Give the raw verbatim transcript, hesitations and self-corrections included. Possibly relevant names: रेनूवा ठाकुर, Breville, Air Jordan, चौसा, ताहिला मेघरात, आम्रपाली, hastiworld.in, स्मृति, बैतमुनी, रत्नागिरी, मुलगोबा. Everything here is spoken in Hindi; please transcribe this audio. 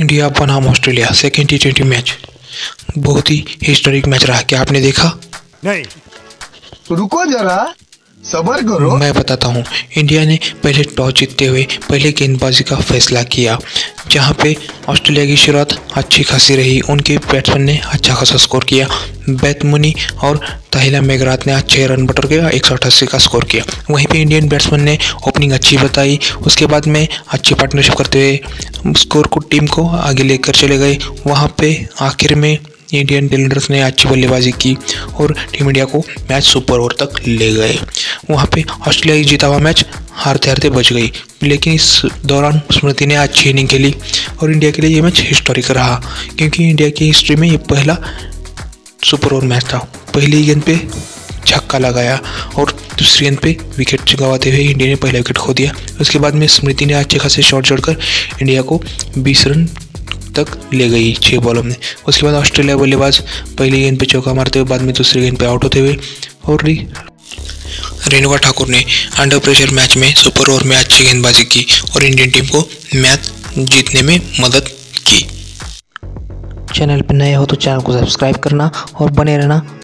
इंडिया बनाम Australia second T twenty match बहुत ही हिस्टोरिक मैच रहा। क्या आपने देखा? नहीं। रुको जरा, सब्र करो, मैं बताता हूँ। इंडिया ने पहले टॉस जीतते हुए पहले गेंदबाजी का फैसला किया, जहाँ पे ऑस्ट्रेलिया की शुरुआत अच्छी खासी रही। उनके बैट्समैन ने अच्छा खासा स्कोर किया। बैतमुनी और ताहिला मेघरात ने अच्छे रन बटोर के एक सौ अट्ठासी का स्कोर किया। वहीं पे इंडियन बैट्समैन ने ओपनिंग अच्छी बताई, उसके बाद में अच्छी पार्टनरशिप करते हुए स्कोर को टीम को आगे लेकर चले गए। वहाँ पे आखिर में इंडियन टेलेंडर्स ने अच्छी बल्लेबाजी की और टीम इंडिया को मैच सुपर ओवर तक ले गए। वहाँ पे ऑस्ट्रेलिया की जीता हुआ मैच हारते हारते बच गई, लेकिन इस दौरान स्मृति ने अच्छी इनिंग खेली और इंडिया के लिए ये मैच हिस्टोरिक रहा, क्योंकि इंडिया की हिस्ट्री में ये पहला सुपर ओवर मैच था। पहली गेंद पे छक्का लगाया और दूसरी गेंद पे विकेट गंवाते हुए इंडिया ने पहला विकेट खो दिया। उसके बाद में स्मृति ने अच्छे खासे शॉट जड़कर इंडिया को बीस रन तक ले गई छः बॉलों में। उसके बाद ऑस्ट्रेलिया बल्लेबाज पहली गेंद पे चौका मारते हुए बाद में दूसरी गेंद पे आउट होते हुए, और रेनूवा ठाकुर ने अंडर प्रेशर मैच में सुपर ओवर में अच्छी गेंदबाजी की और इंडियन टीम को मैच जीतने में मदद की। चैनल पर नए हो तो चैनल को सब्सक्राइब करना और बने रहना।